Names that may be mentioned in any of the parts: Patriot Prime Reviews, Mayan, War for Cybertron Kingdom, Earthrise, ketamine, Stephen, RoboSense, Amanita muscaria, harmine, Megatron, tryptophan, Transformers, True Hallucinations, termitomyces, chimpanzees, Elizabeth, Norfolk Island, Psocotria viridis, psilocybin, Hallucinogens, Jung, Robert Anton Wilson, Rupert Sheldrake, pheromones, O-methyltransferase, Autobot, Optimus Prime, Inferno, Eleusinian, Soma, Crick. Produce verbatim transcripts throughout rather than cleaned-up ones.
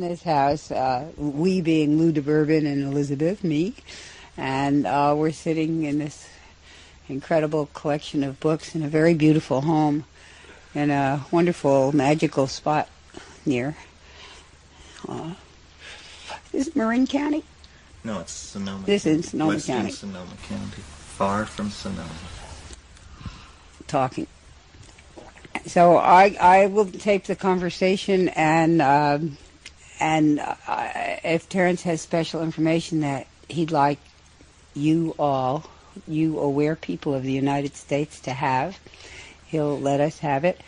His house, uh, we being Lou De Bourbon and Elizabeth, me, and uh, we're sitting in this incredible collection of books in a very beautiful home in a wonderful, magical spot near. Uh, is it Marin County? No, it's Sonoma. This is Sonoma Western County. Sonoma County, far from Sonoma. Talking. So I I will take the conversation and. Um, And uh, if Terence has special information that he'd like you all, you aware people of the United States, to have, he'll let us have it.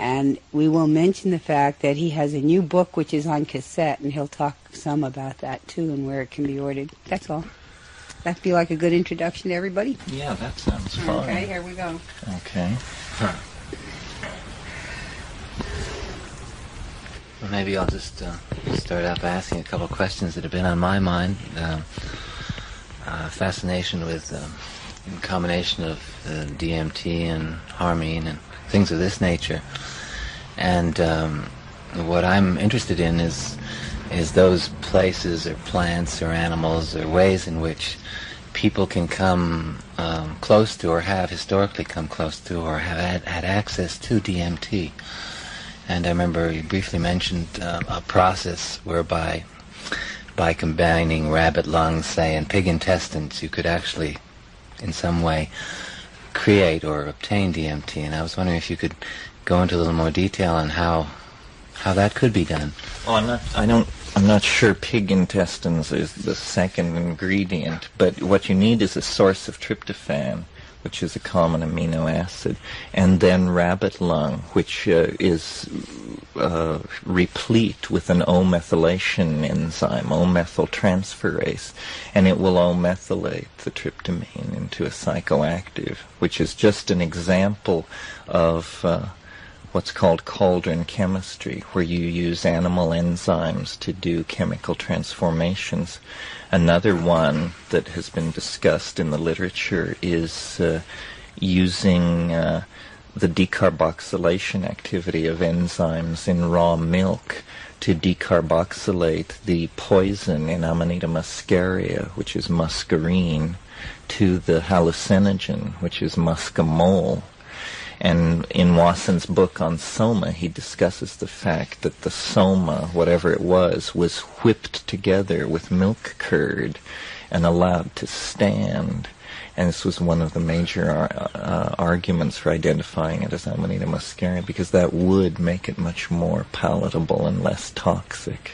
And we will mention the fact that he has a new book which is on cassette, and he'll talk some about that, too, and where it can be ordered. That's all. That'd be like a good introduction to everybody? Yeah, that sounds fun. Okay, here we go. Okay. Huh. Well, maybe I'll just uh, start out by asking a couple of questions that have been on my mind. Uh, uh, fascination with um, a combination of uh, D M T and harmine and things of this nature. And um, what I'm interested in is is those places or plants or animals or ways in which people can come um, close to or have historically come close to or have had, had access to D M T. And I remember you briefly mentioned um, a process whereby by combining rabbit lungs, say, and pig intestines, you could actually in some way create or obtain D M T. And I was wondering if you could go into a little more detail on how how that could be done. Well, I'm not, I don't, I'm not sure pig intestines is the second ingredient, but what you need is a source of tryptophan, which is a common amino acid, and then rabbit lung, which uh, is uh, replete with an O-methylation enzyme, O-methyltransferase, and it will O-methylate the tryptamine into a psychoactive, which is just an example of uh, what's called cauldron chemistry, where you use animal enzymes to do chemical transformations. Another one that has been discussed in the literature is uh, using uh, the decarboxylation activity of enzymes in raw milk to decarboxylate the poison in Amanita muscaria, which is muscarine, to the hallucinogen, which is muscimol. And in Watson's book on Soma, he discusses the fact that the Soma, whatever it was, was whipped together with milk curd and allowed to stand. And this was one of the major ar uh, arguments for identifying it as Amanita muscaria, because that would make it much more palatable and less toxic.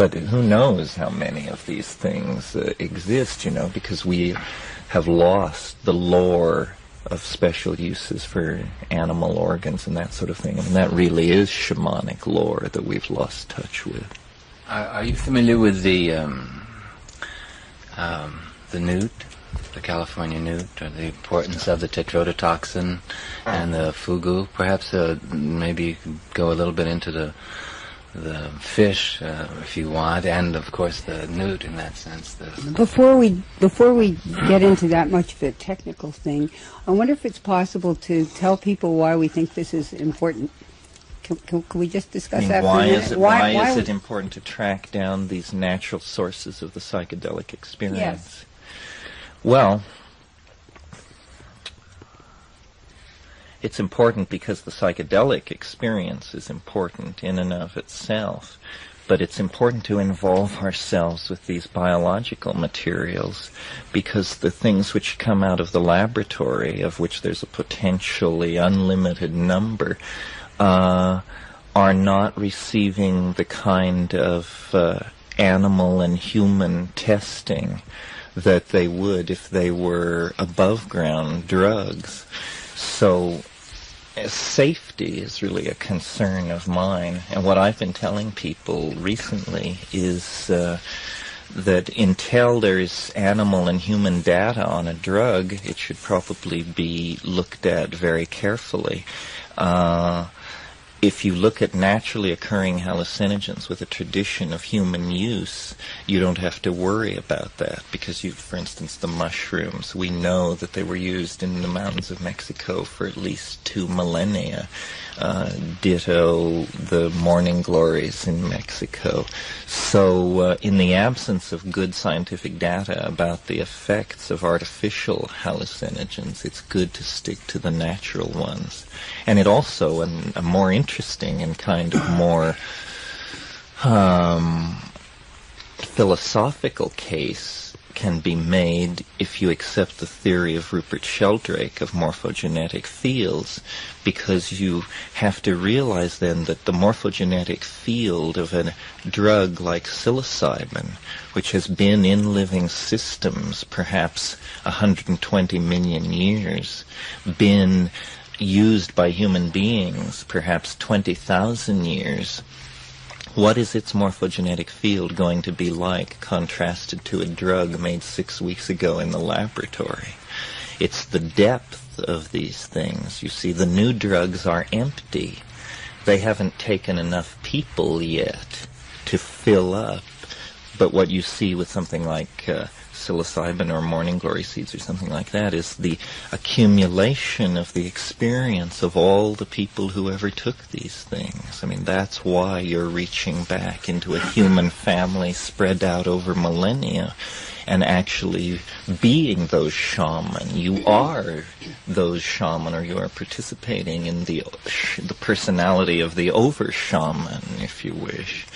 But who knows how many of these things uh, exist, you know, because we have lost the lore of special uses for animal organs and that sort of thing. I mean, that really is shamanic lore that we've lost touch with. Are, are you familiar with the um, um, the newt, the California newt, or the importance of the tetrodotoxin and the fugu? Perhaps uh, maybe you could go a little bit into the the fish, uh, if you want, and of course the newt in that sense. The before we before we get into that much of a technical thing, I wonder if it's possible to tell people why we think this is important. Can, can, can we just discuss I mean, that? Why is it why, why, why is it important to track down these natural sources of the psychedelic experience? Yes. Well, it's important because the psychedelic experience is important in and of itself, but it's important to involve ourselves with these biological materials, because the things which come out of the laboratory, of which there's a potentially unlimited number, uh, are not receiving the kind of uh, animal and human testing that they would if they were above-ground drugs. So safety is really a concern of mine, and what I've been telling people recently is uh, that until there's animal and human data on a drug, it should probably be looked at very carefully. Uh, if you look at naturally occurring hallucinogens with a tradition of human use, you don't have to worry about that because, you, for instance, the mushrooms, we know that they were used in the mountains of Mexico for at least two millennia. Uh, ditto the morning glories in Mexico. So uh, in the absence of good scientific data about the effects of artificial hallucinogens, it's good to stick to the natural ones. And it also, an, a more interesting and kind of more um, philosophical case can be made if you accept the theory of Rupert Sheldrake of morphogenetic fields, because you have to realize then that the morphogenetic field of a drug like psilocybin, which has been in living systems perhaps one hundred twenty million years, been used by human beings perhaps twenty thousand years, what is its morphogenetic field going to be like contrasted to a drug made six weeks ago in the laboratory? It's the depth of these things. You see, the new drugs are empty. They haven't taken enough people yet to fill up. But what you see with something like uh, psilocybin or morning glory seeds or something like that is the accumulation of the experience of all the people who ever took these things. I mean, that's why you're reaching back into a human family spread out over millennia and actually being those shaman. You are those shaman, or you are participating in the, the personality of the over-shaman, if you wish.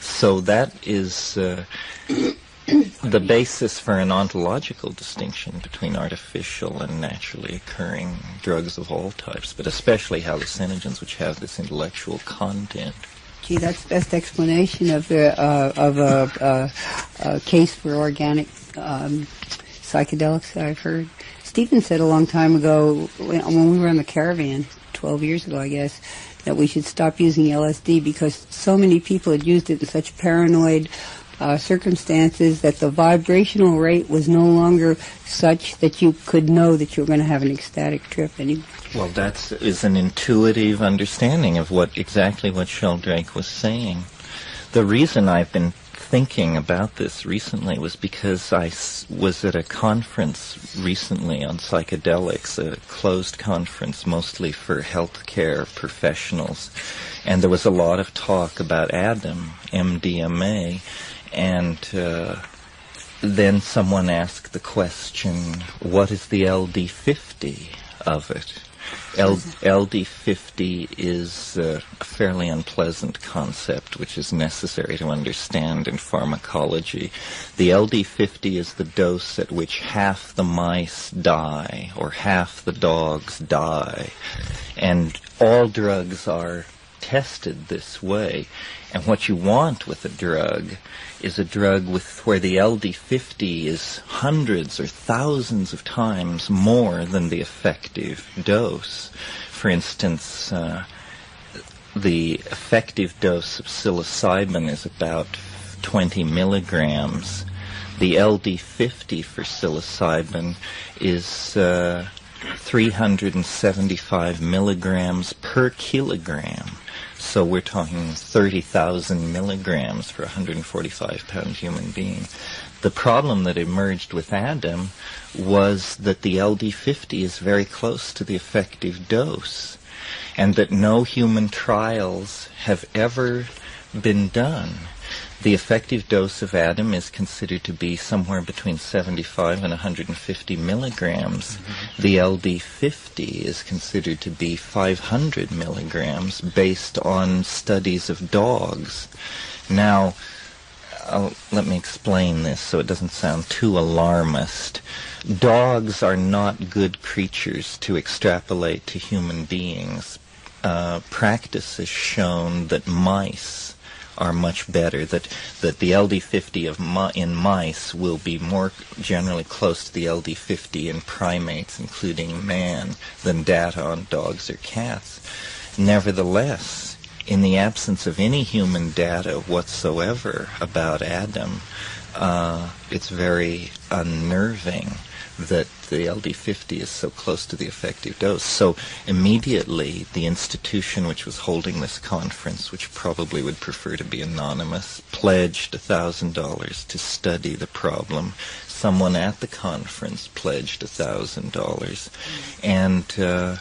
So that is uh, the basis for an ontological distinction between artificial and naturally occurring drugs of all types, but especially hallucinogens, which have this intellectual content. Gee, that's the best explanation of the uh, of a, uh, a case for organic um, psychedelics that I've heard. Stephen said a long time ago, when we were on the caravan, twelve years ago, I guess, that we should stop using L S D because so many people had used it in such paranoid uh, circumstances that the vibrational rate was no longer such that you could know that you were going to have an ecstatic trip anymore. Well, that is an intuitive understanding of what exactly what Sheldrake was saying. The reason I've been thinking about this recently was because I s was at a conference recently on psychedelics, a closed conference mostly for healthcare professionals, and there was a lot of talk about A D A M, M D M A, and uh, then someone asked the question, what is the L D fifty of it? L D fifty is uh, a fairly unpleasant concept, which is necessary to understand in pharmacology. The L D fifty is the dose at which half the mice die, or half the dogs die. And all drugs are tested this way. And what you want with a drug is a drug with where the L D fifty is hundreds or thousands of times more than the effective dose. For instance, uh, the effective dose of psilocybin is about twenty milligrams. The L D fifty for psilocybin is uh, three hundred seventy-five milligrams per kilogram. So we're talking thirty thousand milligrams for a one hundred forty-five pound human being. The problem that emerged with A D A M was that the L D fifty is very close to the effective dose, and that no human trials have ever been done. The effective dose of A D A M is considered to be somewhere between seventy-five and one hundred fifty milligrams. Mm-hmm. The L D fifty is considered to be five hundred milligrams based on studies of dogs. Now, I'll, let me explain this so it doesn't sound too alarmist. Dogs are not good creatures to extrapolate to human beings. Uh, practice has shown that mice are much better, that, that the L D fifty of mi in mice will be more generally close to the L D fifty in primates, including man, than data on dogs or cats. Nevertheless, in the absence of any human data whatsoever about A D A M, uh, it's very unnerving that the L D fifty is so close to the effective dose. So immediately the institution which was holding this conference, which probably would prefer to be anonymous, pledged one thousand dollars to study the problem. Someone at the conference pledged one thousand dollars. And uh,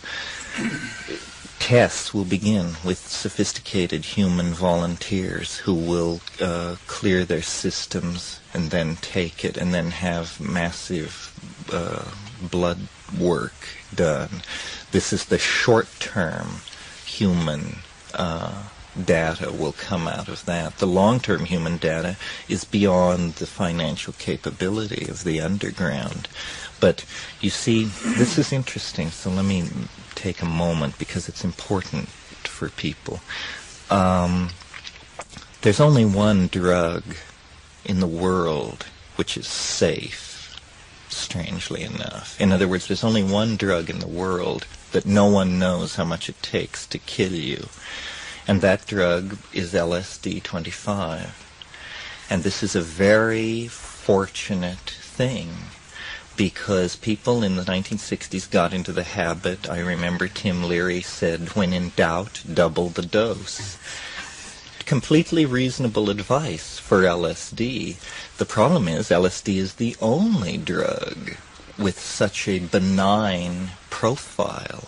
tests will begin with sophisticated human volunteers who will uh, clear their systems and then take it and then have massive uh, blood work done. This is the short-term human uh, data will come out of that. The long-term human data is beyond the financial capability of the underground. But you see, this is interesting, so let me take a moment because it's important for people. Um, there's only one drug in the world which is safe, strangely enough. In other words, there's only one drug in the world that no one knows how much it takes to kill you. And that drug is L S D twenty-five. And this is a very fortunate thing, because people in the nineteen sixties got into the habit. I remember Tim Leary said, when in doubt, double the dose. Completely reasonable advice for L S D. The problem is L S D is the only drug with such a benign profile,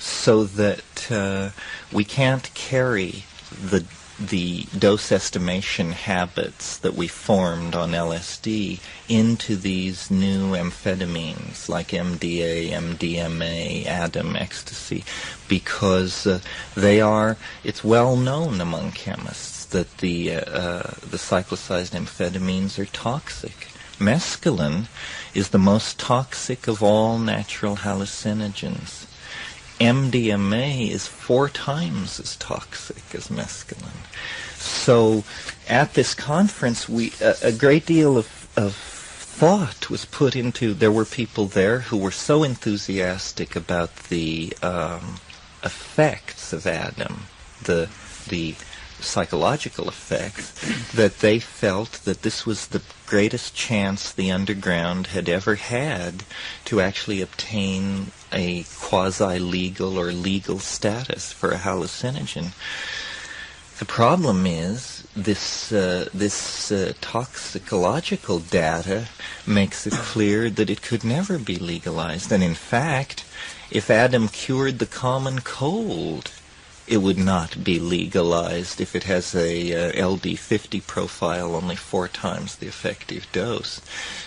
so that uh, we can't carry the the dose estimation habits that we formed on L S D into these new amphetamines like M D A, M D M A, A D A M, ecstasy, because uh, they are, it's well known among chemists that the, uh, uh, the cyclicized amphetamines are toxic. Mescaline is the most toxic of all natural hallucinogens. M D M A is four times as toxic as mescaline. So at this conference, we uh, a great deal of, of thought was put into, there were people there who were so enthusiastic about the um, effects of A D A M, the, the psychological effects, that they felt that this was the greatest chance the underground had ever had to actually obtain a quasi-legal or legal status for a hallucinogen. The problem is this, uh, this uh, toxicological data makes it clear that it could never be legalized. And in fact, if A D A M cured the common cold, it would not be legalized if it has a uh, L D fifty profile, only four times the effective dose.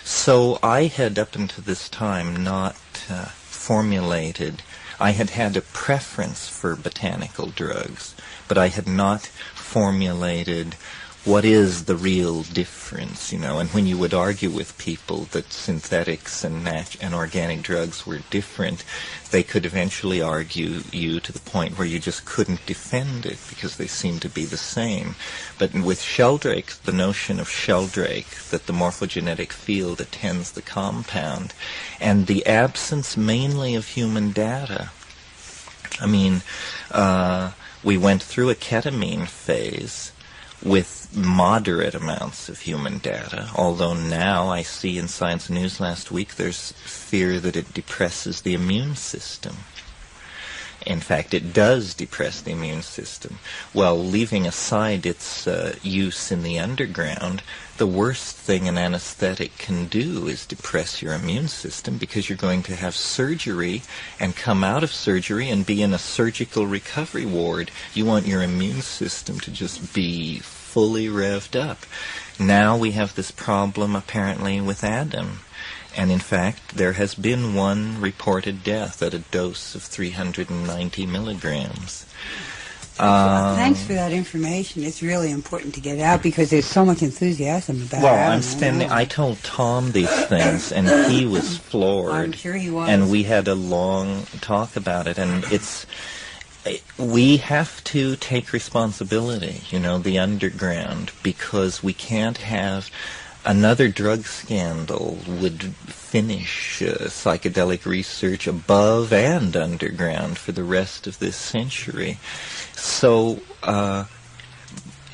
So I had, up until this time, not uh, formulated. I had had a preference for botanical drugs, but I had not formulated what is the real difference, you know. And when you would argue with people that synthetics and nat and organic drugs were different, they could eventually argue you to the point where you just couldn't defend it because they seemed to be the same. But with Sheldrake, the notion of Sheldrake, that the morphogenetic field attends the compound, and the absence mainly of human data. I mean, uh, we went through a ketamine phase with moderate amounts of human data, although now I see in Science News last week there's fear that it depresses the immune system. In fact, it does depress the immune system. Well, leaving aside its uh, use in the underground, the worst thing an anesthetic can do is depress your immune system, because you're going to have surgery and come out of surgery and be in a surgical recovery ward. You want your immune system to just be fully revved up. Now we have this problem apparently with A D A M. And in fact, there has been one reported death at a dose of three hundred ninety milligrams. Um, Thanks for that information. It's really important to get out because there's so much enthusiasm about it. Well, I'm spending, I told Tom these things, and he was floored. I'm sure he was. And we had a long talk about it, and it's, we have to take responsibility, you know, the underground, because we can't have another drug scandal would finish uh, psychedelic research above and underground for the rest of this century. So uh,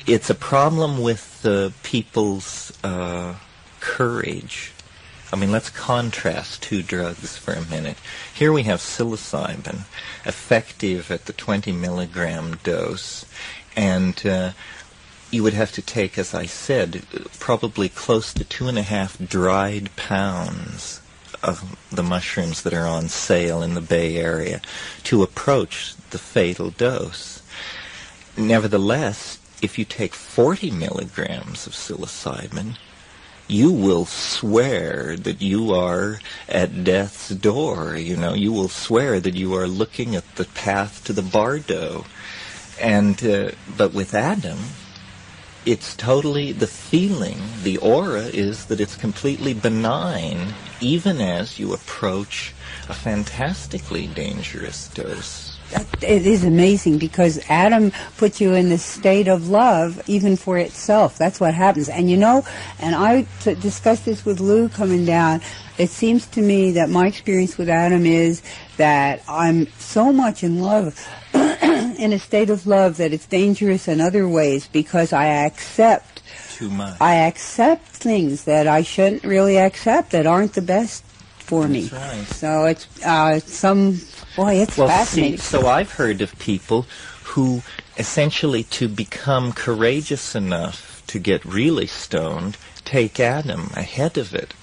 it's a problem with the uh, people's uh, courage I mean, let's contrast two drugs for a minute. Here we have psilocybin, effective at the twenty milligram dose, and uh, you would have to take, as I said, probably close to two and a half dried pounds of the mushrooms that are on sale in the Bay Area to approach the fatal dose. Nevertheless, if you take forty milligrams of psilocybin, you will swear that you are at death's door. You know, you will swear that you are looking at the path to the bardo. And uh, but with A D A M, it's totally the feeling. The aura is that it's completely benign, even as you approach a fantastically dangerous dose. It is amazing, because A D A M puts you in this state of love even for itself. That's what happens. And you know, and I t discussed this with Lou coming down, it seems to me that my experience with A D A M is that I'm so much in love, in a state of love, that it's dangerous in other ways, because I accept too much. I accept things that I shouldn't really accept, that aren't the best for me. That's right. So it's uh, some... Boy, it's well, fascinating. See, so I've heard of people who essentially, to become courageous enough to get really stoned, take A D A M ahead of it.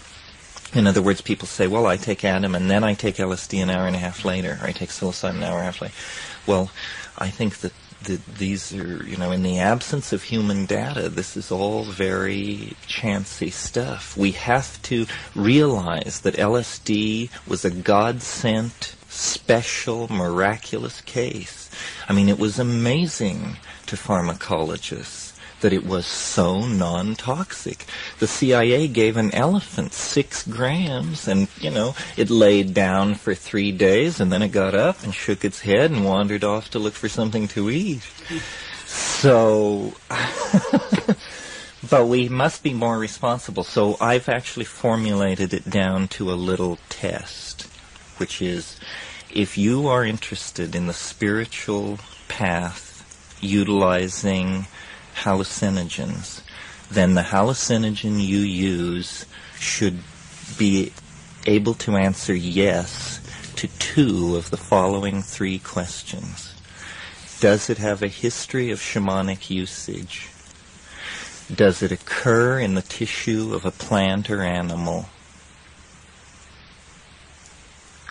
In other words, people say, well, I take A D A M and then I take L S D an hour and a half later, or I take psilocybin an hour and a half later. Well, I think that the, these are, you know, in the absence of human data, this is all very chancy stuff. We have to realize that L S D was a God-sent, special, miraculous case. I mean, it was amazing to pharmacologists that it was so non-toxic. The C I A gave an elephant six grams and, you know, it laid down for three days and then it got up and shook its head and wandered off to look for something to eat. So... But we must be more responsible. So I've actually formulated it down to a little test, which is, if you are interested in the spiritual path utilizing hallucinogens, then the hallucinogen you use should be able to answer yes to two of the following three questions. Does it have a history of shamanic usage? Does it occur in the tissue of a plant or animal?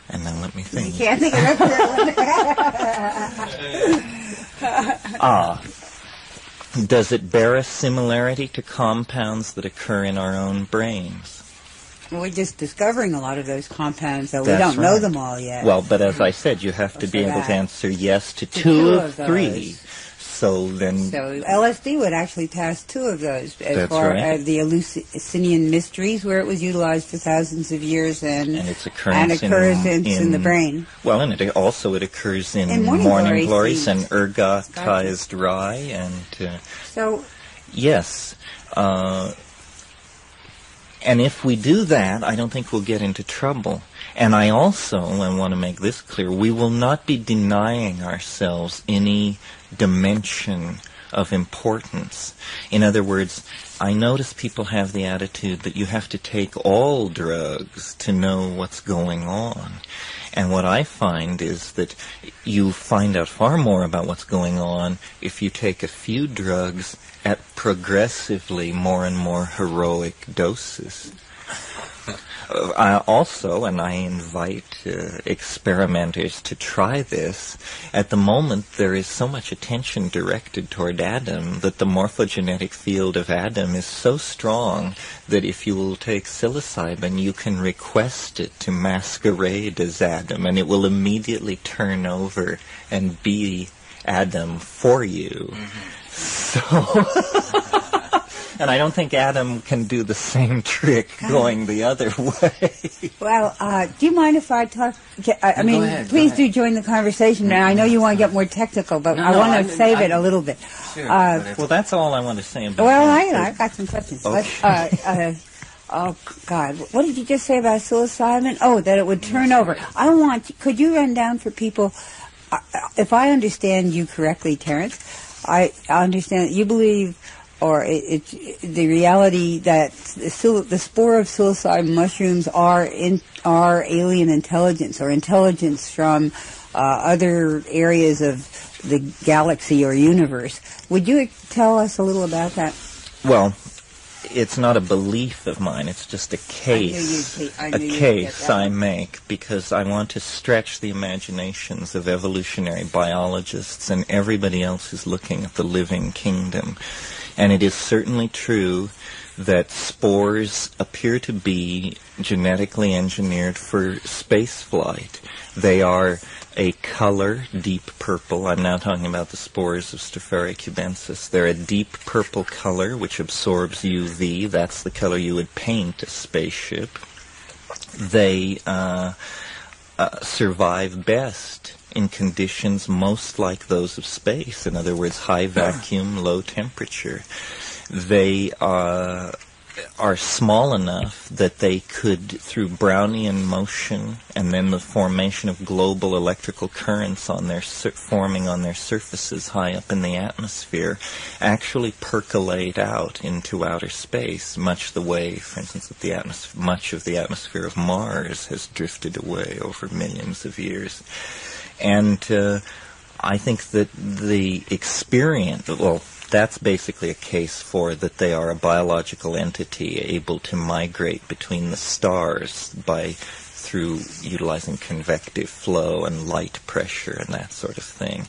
And then let me think. You can't think of that one. Ah. Does it bear a similarity to compounds that occur in our own brains? We're just discovering a lot of those compounds, though. That's we don't right. know them all yet. Well, but as I said, you have to be able that. to answer yes to, to two, two of those. three. So then, so L S D would actually pass two of those, as far right. as the Eleusinian mysteries, where it was utilized for thousands of years, and and its occurrence, and occurrence in, in, in the brain. Well, and it also it occurs in, in morning, morning glories and ergotized rye, and uh, so yes. Uh, and if we do that, I don't think we'll get into trouble. And I also, I want to make this clear, we will not be denying ourselves any dimension of importance. In other words, I notice people have the attitude that you have to take all drugs to know what's going on. And what I find is that you find out far more about what's going on if you take a few drugs at progressively more and more heroic doses. Uh, also, and I invite uh, experimenters to try this, at the moment there is so much attention directed toward A D A M that the morphogenetic field of A D A M is so strong that if you will take psilocybin, you can request it to masquerade as A D A M, and it will immediately turn over and be A D A M for you. Mm-hmm. So... And I don't think A D A M can do the same trick going the other way. Well, uh, do you mind if I talk? I, I mean, go ahead, please do join the conversation. Now, I know you want to get more technical, but no, I no, want to I, save I, it a little bit. Sure, uh, well, that's all I want to say about well, that. Well, I, I've got some questions. Okay. Let's, uh, uh, oh, God. What did you just say about psilocybin? Oh, that it would turn over. I want, could you run down for people, uh, if I understand you correctly, Terence, I understand that you believe or it, it, the reality that the, the spore of psilocybin mushrooms are in, are alien intelligence or intelligence from uh, other areas of the galaxy or universe. Would you tell us a little about that? Well, it's not a belief of mine. It's just a case, I knew you'd, I knew a case I make because I want to stretch the imaginations of evolutionary biologists and everybody else who's looking at the living kingdom. And it is certainly true that spores appear to be genetically engineered for space flight. They are a color, deep purple. I'm now talking about the spores of Stropharia cubensis. They're a deep purple color which absorbs U V. That's the color you would paint a spaceship. They uh, uh, survive best in conditions most like those of space. In other words, high vacuum, low temperature. They uh, are small enough that they could, through Brownian motion and then the formation of global electrical currents on their sur forming on their surfaces high up in the atmosphere, actually percolate out into outer space, much the way, for instance, that the atmosphere, much of the atmosphere of Mars has drifted away over millions of years. And uh, I think that the experience, well, that's basically a case for that they are a biological entity able to migrate between the stars by through utilizing convective flow and light pressure and that sort of thing.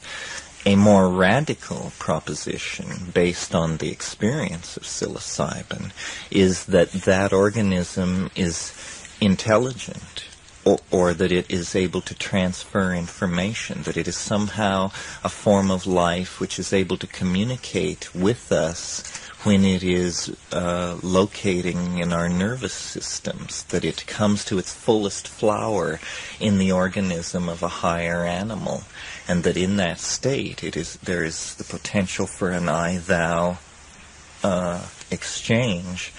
A more radical proposition based on the experience of psilocybin is that that organism is intelligent. Or, or that it is able to transfer information, that it is somehow a form of life which is able to communicate with us when it is uh, locating in our nervous systems, that it comes to its fullest flower in the organism of a higher animal, and that in that state it is there is the potential for an I-thou uh, exchange.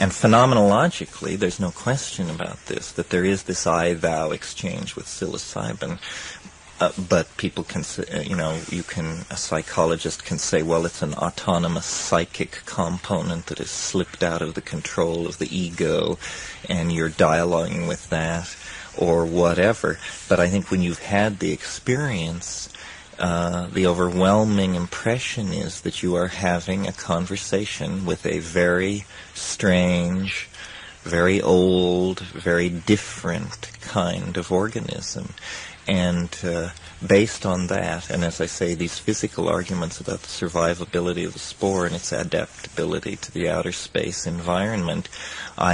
And phenomenologically, there's no question about this, that there is this I-thou exchange with psilocybin. Uh, but people can say, you know, you can, a psychologist can say, well, it's an autonomous psychic component that has slipped out of the control of the ego, and you're dialoguing with that, or whatever. But I think when you've had the experience, Uh, the overwhelming impression is that you are having a conversation with a very strange, very old, very different kind of organism. And uh, based on that, and as I say, these physical arguments about the survivability of the spore and its adaptability to the outer space environment,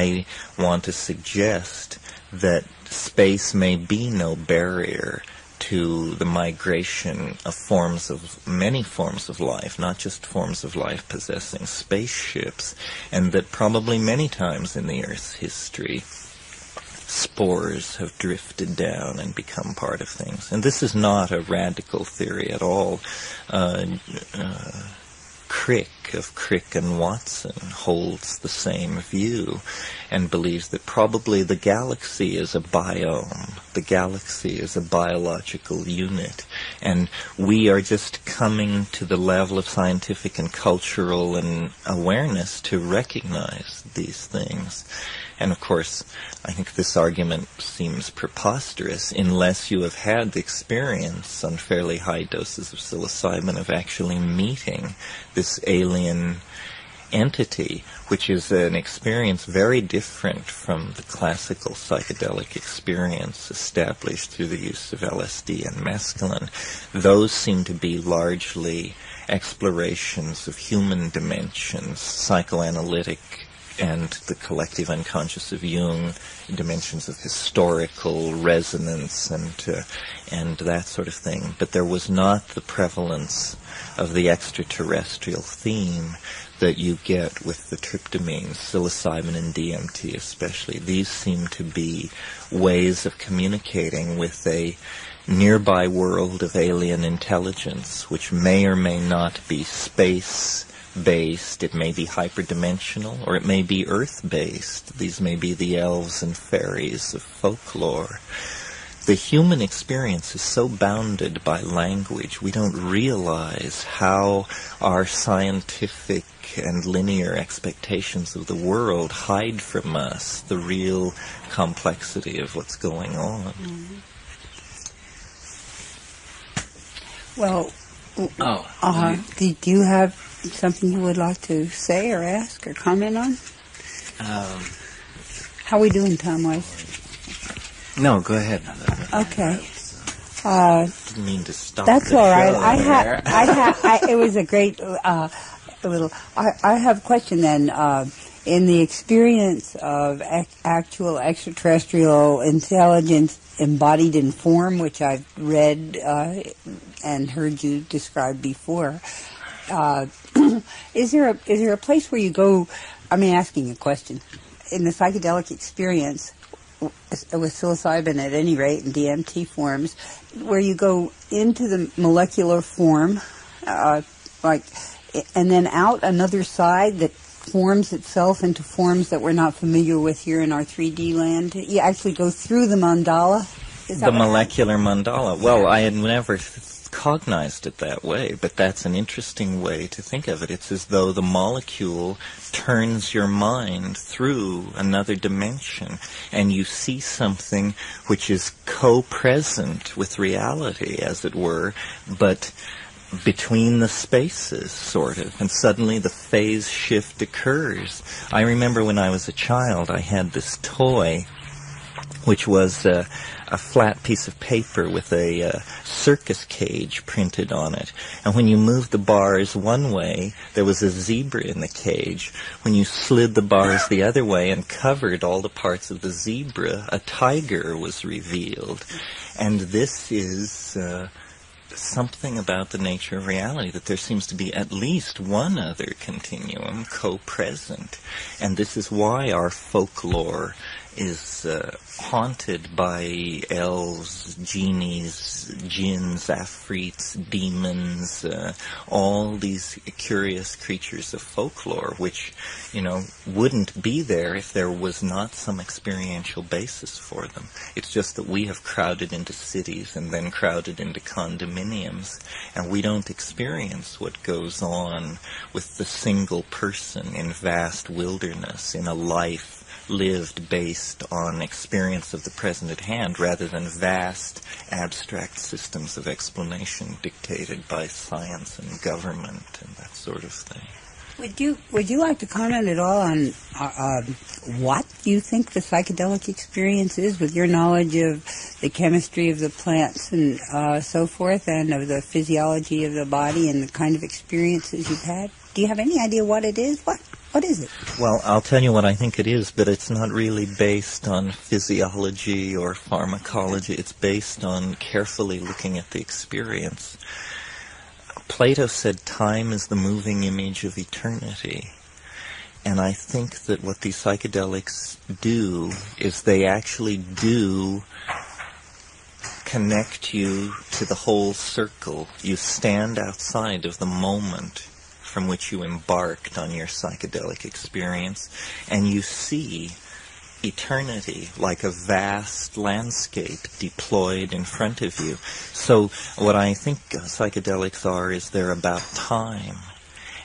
I want to suggest that space may be no barrier to the migration of forms of many forms of life, not just forms of life possessing spaceships, and that probably many times in the Earth's history, spores have drifted down and become part of things. And this is not a radical theory at all. Uh, uh, Crick of Crick and Watson holds the same view and believes that probably the galaxy is a biome. The galaxy is a biological unit. And we are just coming to the level of scientific and cultural and awareness to recognize these things. And of course, I think this argument seems preposterous unless you have had the experience on fairly high doses of psilocybin of actually meeting this alien entity, which is an experience very different from the classical psychedelic experience established through the use of L S D and mescaline. Those seem to be largely explorations of human dimensions, psychoanalytic and the collective unconscious of Jung, dimensions of historical resonance and uh, and that sort of thing. But there was not the prevalence of the extraterrestrial theme that you get with the tryptamines, psilocybin and D M T especially. These seem to be ways of communicating with a nearby world of alien intelligence, which may or may not be space based, it may be hyperdimensional, or it may be earth based. These may be the elves and fairies of folklore. The human experience is so bounded by language, we don't realize how our scientific and linear expectations of the world hide from us the real complexity of what's going on. Mm-hmm. Well, oh, uh, did you have something you would like to say or ask or comment on? Um, How are we doing time-wise? No, go ahead. Okay. Uh, Didn't mean to stop. That's all right. I have. I have. It was a great uh, little. I, I have a question then. Uh, in the experience of ac actual extraterrestrial intelligence embodied in form, which I've read uh, and heard you describe before, uh, is there a is there a place where you go? I mean, asking a question in the psychedelic experience. With psilocybin at any rate, in D M T forms, where you go into the molecular form, uh, like, and then out another side that forms itself into forms that we're not familiar with here in our three D land. You actually go through the mandala. Is that the molecular mandala. Well, I had never cognized it that way, but that's an interesting way to think of it. It's as though the molecule turns your mind through another dimension, and you see something which is co-present with reality, as it were, but between the spaces, sort of, and suddenly the phase shift occurs. I remember when I was a child, I had this toy, which was uh, a flat piece of paper with a uh, circus cage printed on it. And when you moved the bars one way, there was a zebra in the cage. When you slid the bars the other way and covered all the parts of the zebra, a tiger was revealed. And this is uh, something about the nature of reality, that there seems to be at least one other continuum co-present. And this is why our folklore is uh, haunted by elves, genies, djinns, afrits, demons, uh, all these curious creatures of folklore, which, you know, wouldn't be there if there was not some experiential basis for them. It's just that we have crowded into cities and then crowded into condominiums, and we don't experience what goes on with the single person in vast wilderness, in a life lived based on experience of the present at hand, rather than vast, abstract systems of explanation dictated by science and government and that sort of thing. Would you would you like to comment at all on uh, uh, what you think the psychedelic experience is, with your knowledge of the chemistry of the plants and uh, so forth, and of the physiology of the body and the kind of experiences you've had? Do you have any idea what it is? What? What is it? Well, I'll tell you what I think it is, but it's not really based on physiology or pharmacology. It's based on carefully looking at the experience. Plato said time is the moving image of eternity. And I think that what these psychedelics do is they actually do connect you to the whole circle. You stand outside of the moment from which you embarked on your psychedelic experience, and you see eternity like a vast landscape deployed in front of you. So what I think psychedelics are is they're about time,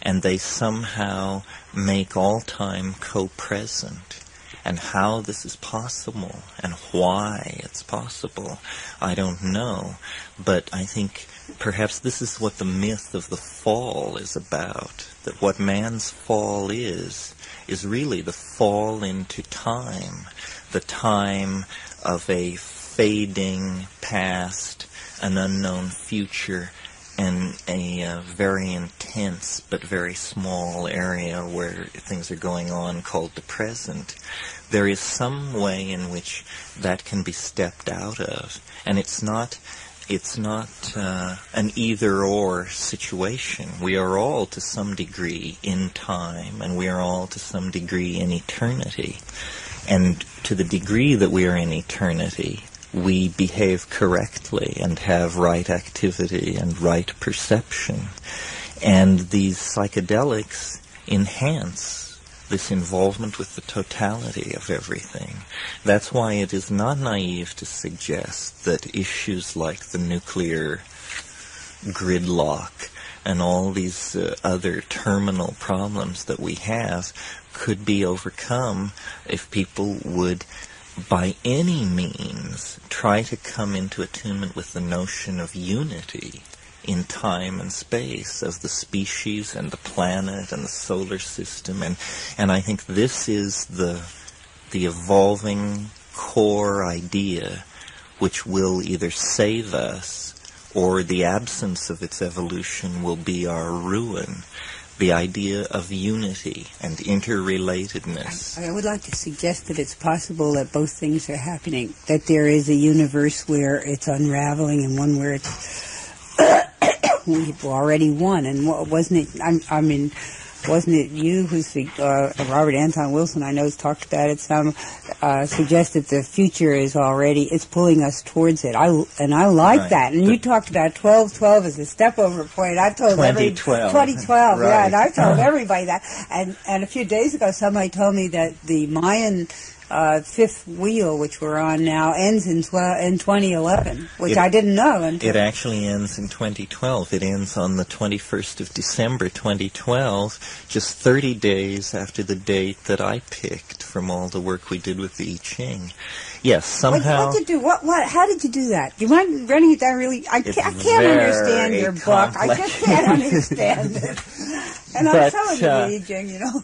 and they somehow make all time co-present. And how this is possible and why it's possible, I don't know, but I think perhaps this is what the myth of the fall is about, that what man's fall is, is really the fall into time, the time of a fading past, an unknown future, and a uh, very intense but very small area where things are going on called the present. There is some way in which that can be stepped out of, and it's not... It's not uh, an either-or situation. We are all to some degree in time, and we are all to some degree in eternity. And to the degree that we are in eternity, we behave correctly and have right activity and right perception. And these psychedelics enhance this involvement with the totality of everything. That's why it is not naive to suggest that issues like the nuclear gridlock and all these uh, other terminal problems that we have could be overcome if people would, by any means, try to come into attunement with the notion of unity in time and space, of the species and the planet and the solar system. And, and I think this is the, the evolving core idea which will either save us, or the absence of its evolution will be our ruin. The idea of unity and interrelatedness. I, I would like to suggest that it's possible that both things are happening, that there is a universe where it's unraveling and one where it's we've already won. And wasn't it, I'm, I mean, wasn't it you who's the, uh, Robert Anton Wilson, I know, has talked about it some, uh, suggested the future is already, it's pulling us towards it. I, and I like right. that. And but you talked about twelve twelve as a step over point. I've told twenty twelve. Every, twenty twelve, right. yeah, and I've told everybody that. And, and a few days ago, somebody told me that the Mayan, uh, fifth wheel, which we're on now, ends in twenty eleven, which it, I didn't know. Until it actually ends in twenty twelve. It ends on the twenty-first of December, twenty twelve, just thirty days after the date that I picked from all the work we did with the I Ching. Yes, somehow. What, what did you do? What? What? How did you do that? You mind running it down? Really, I can't, I can't understand your book. I just can't understand it. And but, I'm telling uh, you, I Ching, you know.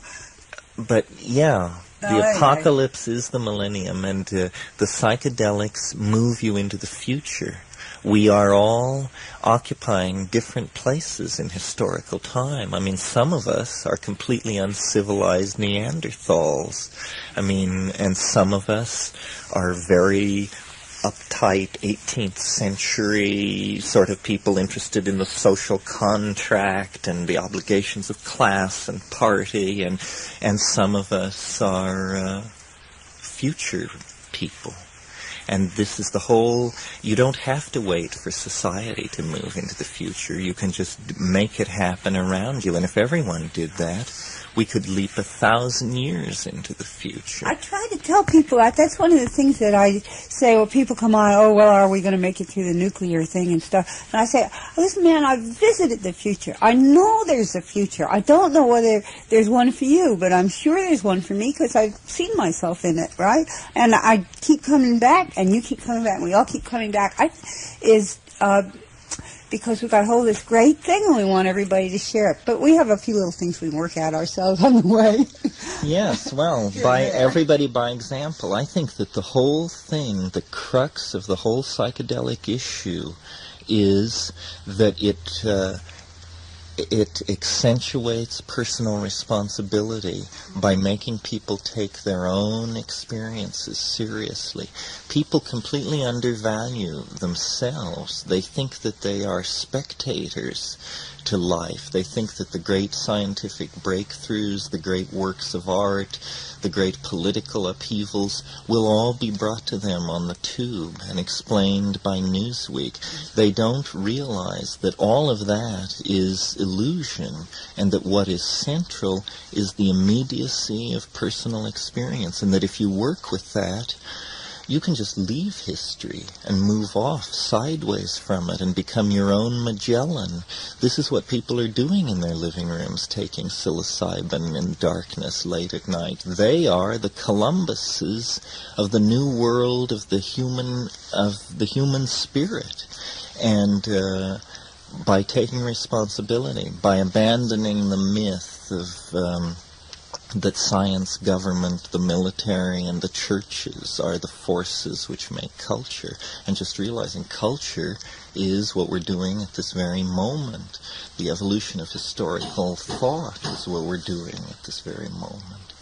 But yeah. The apocalypse is the millennium, and uh, the psychedelics move you into the future. We are all occupying different places in historical time. I mean, some of us are completely uncivilized Neanderthals. I mean, and some of us are very uptight eighteenth century sort of people interested in the social contract and the obligations of class and party, and and some of us are uh, future people. And this is the whole, you don't have to wait for society to move into the future. You can just make it happen around you. And if everyone did that, we could leap a thousand years into the future. I try to tell people that. That's one of the things that I say. Well, people come on, oh, well, are we going to make it through the nuclear thing and stuff? And I say, listen, man, I've visited the future. I know there's a future. I don't know whether there's one for you, but I'm sure there's one for me because I've seen myself in it, right? And I keep coming back, and you keep coming back, and we all keep coming back. I, is... Uh, because we've got hold of this great thing and we want everybody to share it. But we have a few little things we work out ourselves on the way. Yes, well, by everybody by example. I think that the whole thing, the crux of the whole psychedelic issue is that it, uh, it accentuates personal responsibility by making people take their own experiences seriously. People completely undervalue themselves. They think that they are spectators to life. They think that the great scientific breakthroughs, the great works of art, the great political upheavals will all be brought to them on the tube and explained by Newsweek. They don't realize that all of that is illusion, and that what is central is the immediacy of personal experience, and that if you work with that, you can just leave history and move off sideways from it and become your own Magellan. This is what people are doing in their living rooms, taking psilocybin in darkness late at night. They are the Columbuses of the new world of the human of the human spirit, and uh, by taking responsibility, by abandoning the myth of um, that science, government, the military, and the churches are the forces which make culture, and just realizing culture is what we're doing at this very moment. The evolution of historical thought is what we're doing at this very moment.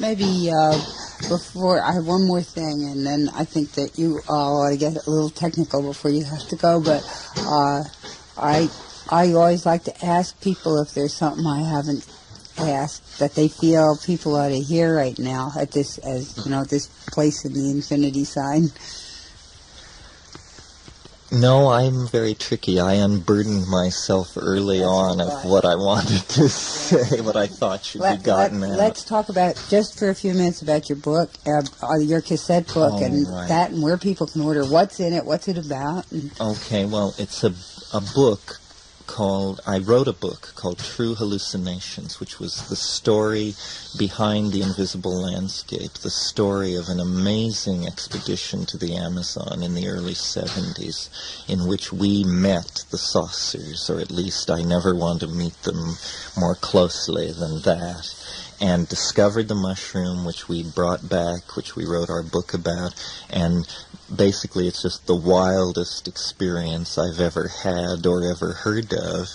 Maybe uh, before, I have one more thing, and then I think that you all ought to get a little technical before you have to go, but uh, I, I always like to ask people if there's something I haven't asked that they feel people ought to hear right now at this, as you know, this place in the infinity sign. No, I'm very tricky. I unburdened myself early That's on right. of what I wanted to say, what I thought should let, be gotten let, out. Let's talk about, just for a few minutes, about your book, uh, your cassette book, oh, and right. that, and where people can order. What's in it? What's it about? And okay, well, it's a, a book called, I wrote a book called True Hallucinations, which was the story behind the invisible landscape, the story of an amazing expedition to the Amazon in the early seventies, in which we met the saucers, or at least I never want to meet them more closely than that, and discovered the mushroom, which we brought back, which we wrote our book about, and basically it's just the wildest experience I've ever had or ever heard of,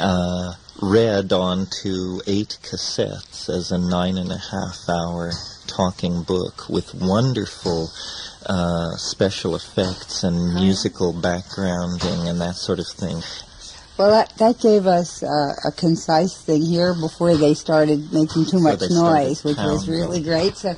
uh, read onto eight cassettes as a nine and a half hour talking book with wonderful uh, special effects and musical backgrounding and that sort of thing. Well, that, that gave us uh, a concise thing here before they started making too much noise, which was really great. So,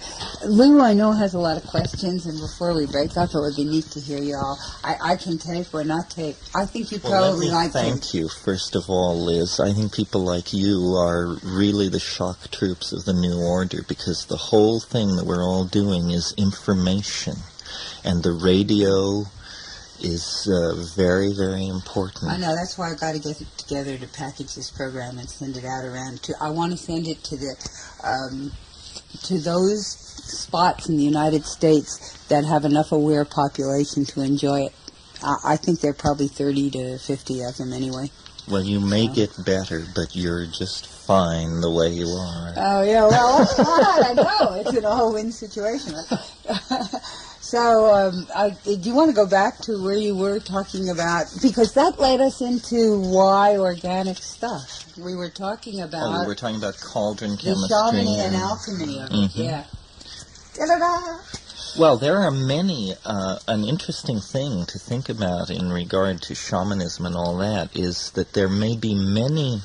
Lou, I know, has a lot of questions, and before we break up, it would be neat to hear you all. I, I can tape or not tape. I think you probably like to. Thank you, first of all, Liz. I think people like you are really the shock troops of the new order, because the whole thing that we're all doing is information, and the radio is uh, very, very important. I know, that's why I've got to get it together to package this program and send it out around. To, I want to send it to the um, to those spots in the United States that have enough aware population to enjoy it. I, I think there are probably thirty to fifty of them anyway. Well, you may yeah. get better, but you're just fine the way you are. Oh, yeah, well, that's fine. I know. It's an all-win situation. So, um, I, do you want to go back to where you were talking about, because that led us into why organic stuff. We were talking about... Oh, we were talking about cauldron chemistry. The alchemy and alchemy of it, mm-hmm. yeah. Da-da-da! Well, there are many, uh, an interesting thing to think about in regard to shamanism and all that is that there may be many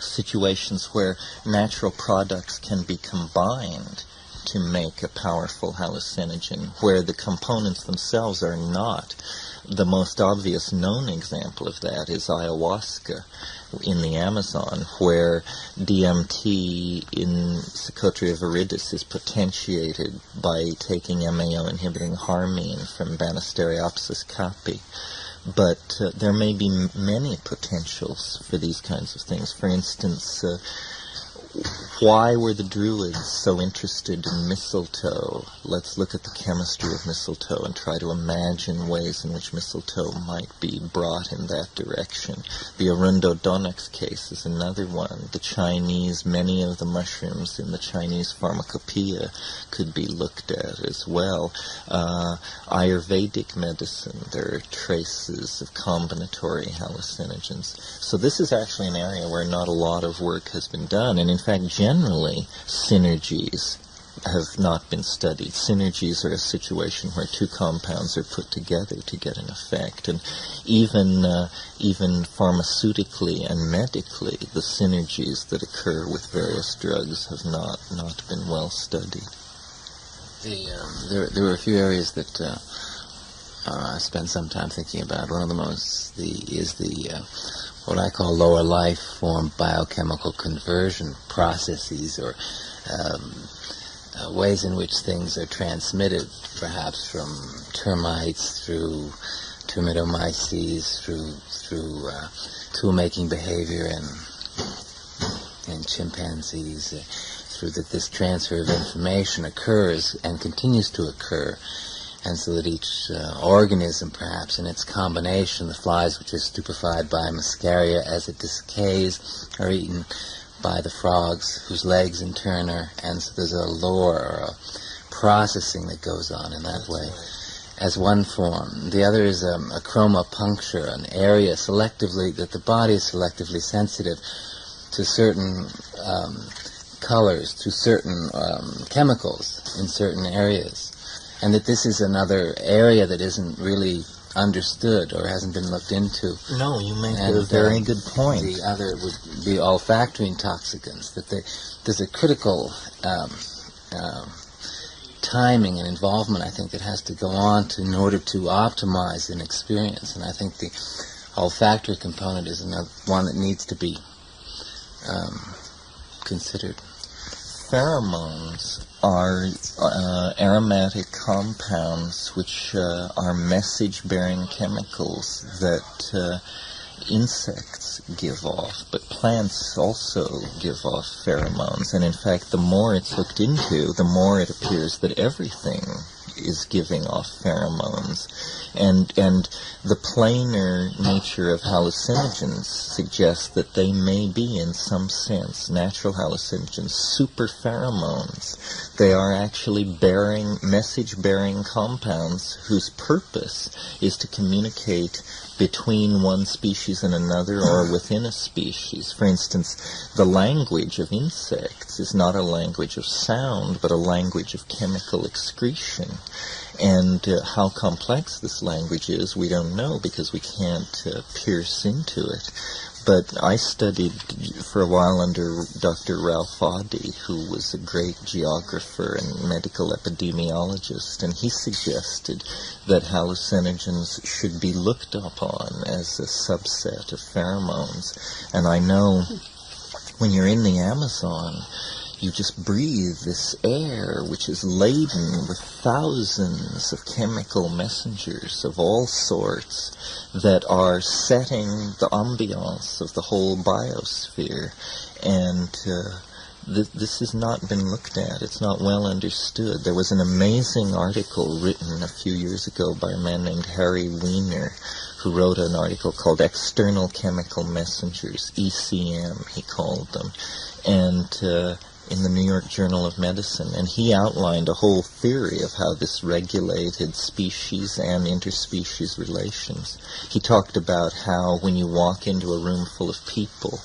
situations where natural products can be combined to make a powerful hallucinogen, where the components themselves are not. The most obvious known example of that is ayahuasca in the Amazon, where D M T in Psocotria viridis is potentiated by taking M A O inhibiting harmine from Banisteriopsis capi. But uh, there may be m many potentials for these kinds of things. For instance, uh, why were the Druids so interested in mistletoe? Let's look at the chemistry of mistletoe and try to imagine ways in which mistletoe might be brought in that direction. The Arundodonyx case is another one. The Chinese, many of the mushrooms in the Chinese pharmacopoeia could be looked at as well. Uh, Ayurvedic medicine, there are traces of combinatory hallucinogens. So this is actually an area where not a lot of work has been done, and in fact, generally, synergies have not been studied. Synergies are a situation where two compounds are put together to get an effect, and even uh, even pharmaceutically and medically, the synergies that occur with various drugs have not not been well studied. The, um, there, there were a few areas that uh, uh, I spent some time thinking about. One of the most the is the uh, what I call lower life form biochemical conversion processes, or um, uh, ways in which things are transmitted, perhaps from termites through termitomyces, through through uh, tool-making behavior in in chimpanzees, uh, through that this transfer of information occurs and continues to occur. And so that each uh, organism, perhaps in its combination, the flies which are stupefied by muscaria as it decays are eaten by the frogs, whose legs in turn are, and so there's a lore or a processing that goes on in that way as one form. The other is um, a chromopuncture, an area selectively, that the body is selectively sensitive to certain um, colors, to certain um, chemicals in certain areas. And that this is another area that isn't really understood or hasn't been looked into. No, you make and a very good point. The other would be olfactory intoxicants, that they, there's a critical um, um, timing and involvement, I think, that has to go on to, in order to optimize an experience. And I think the olfactory component is another one that needs to be um, considered. Pheromones are uh, aromatic compounds which uh, are message-bearing chemicals that uh, insects give off, but plants also give off pheromones. And in fact, the more it's looked into, the more it appears that everything is giving off pheromones. And and the plainer nature of hallucinogens suggests that they may be, in some sense, natural hallucinogens, super pheromones. They are actually bearing, message-bearing compounds whose purpose is to communicate between one species and another, or within a species. For instance, the language of insects is not a language of sound, but a language of chemical excretion. And uh, how complex this language is, we don't know, because we can't uh, pierce into it. But I studied for a while under Doctor Ralph Oddy, who was a great geographer and medical epidemiologist, and he suggested that hallucinogens should be looked upon as a subset of pheromones. And I know when you're in the Amazon, you just breathe this air which is laden with thousands of chemical messengers of all sorts that are setting the ambiance of the whole biosphere. And uh, th this has not been looked at. It's not well understood. There was an amazing article written a few years ago by a man named Harry Weiner, who wrote an article called External Chemical Messengers, E C M, he called them. And Uh, in the New York Journal of Medicine, and he outlined a whole theory of how this regulated species and interspecies relations. He talked about how when you walk into a room full of people,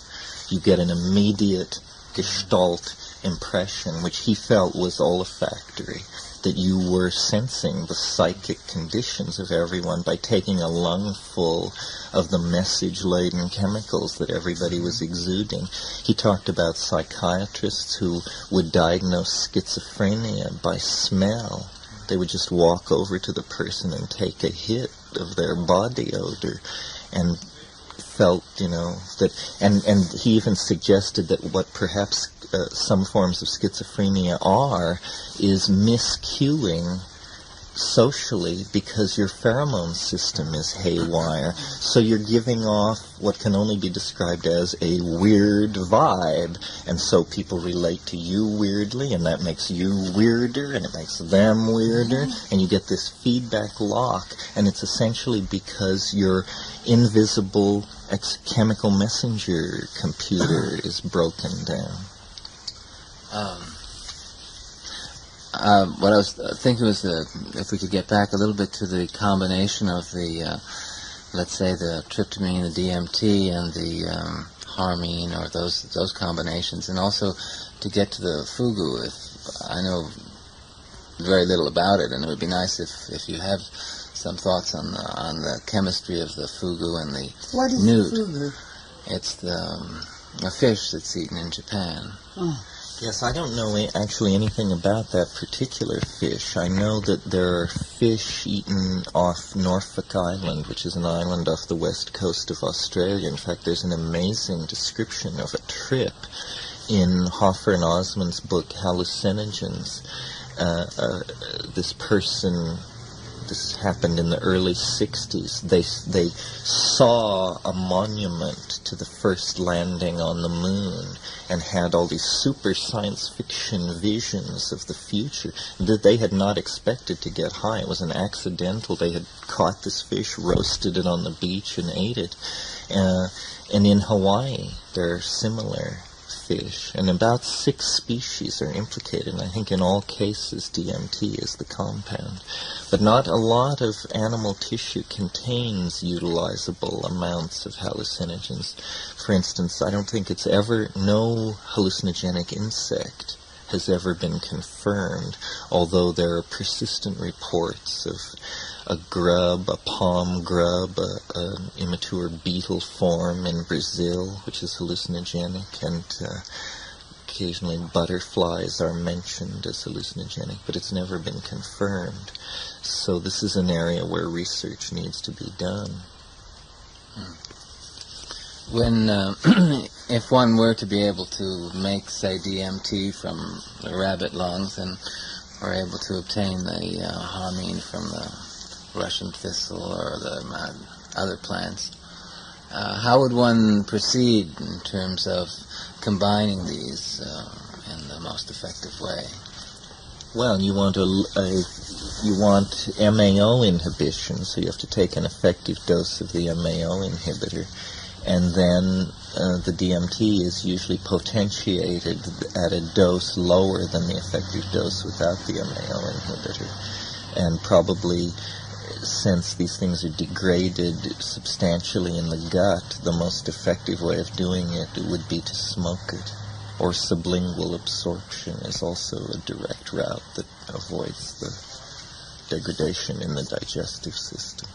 you get an immediate gestalt impression, which he felt was olfactory, that you were sensing the psychic conditions of everyone by taking a lungful of the message-laden chemicals that everybody was exuding. He talked about psychiatrists who would diagnose schizophrenia by smell. They would just walk over to the person and take a hit of their body odor and felt, you know, that, and, and he even suggested that what perhaps Uh, some forms of schizophrenia are, is miscuing socially because your pheromone system is haywire. So you're giving off what can only be described as a weird vibe, and so people relate to you weirdly, and that makes you weirder, and it makes them weirder, and you get this feedback lock, and it's essentially because your invisible ex chemical messenger computer is broken down. Um, uh, what I was th thinking was the, if we could get back a little bit to the combination of the, uh, let's say, the tryptamine, the D M T, and the um, harmine, or those those combinations, and also to get to the fugu. If I know very little about it, and it would be nice if, if you have some thoughts on the, on the chemistry of the fugu and the what is newt. Fugu? It's the um, a fish that's eaten in Japan. Oh. Yes, I don't know actually anything about that particular fish. I know that there are fish eaten off Norfolk Island, which is an island off the west coast of Australia. In fact, there's an amazing description of a trip in Hoffer and Osmond's book, Hallucinogens. Uh, uh, this person... This happened in the early sixties. They they saw a monument to the first landing on the moon and had all these super science fiction visions of the future that they had not expected to get high. It was an accidental. They had caught this fish, roasted it on the beach, and ate it. Uh, and in Hawaii, there are similar fish, and about six species are implicated, and I think in all cases D M T is the compound. But not a lot of animal tissue contains utilizable amounts of hallucinogens. For instance, I don't think it's ever, no hallucinogenic insect has ever been confirmed, although there are persistent reports of a grub, a palm grub, an immature beetle form in Brazil, which is hallucinogenic, and uh, Occasionally butterflies are mentioned as hallucinogenic, but it's never been confirmed. So this is an area where research needs to be done. When, uh, if one were to be able to make, say, D M T from the rabbit lungs and were able to obtain the uh, harmine from the Russian thistle or the uh, other plants, uh, how would one proceed in terms of combining these uh, in the most effective way? Well, you want a, a you want M A O inhibition, so you have to take an effective dose of the M A O inhibitor, and then uh, the D M T is usually potentiated at a dose lower than the effective dose without the M A O inhibitor, and probably, since these things are degraded substantially in the gut, the most effective way of doing it would be to smoke it. Or sublingual absorption is also a direct route that avoids the degradation in the digestive system.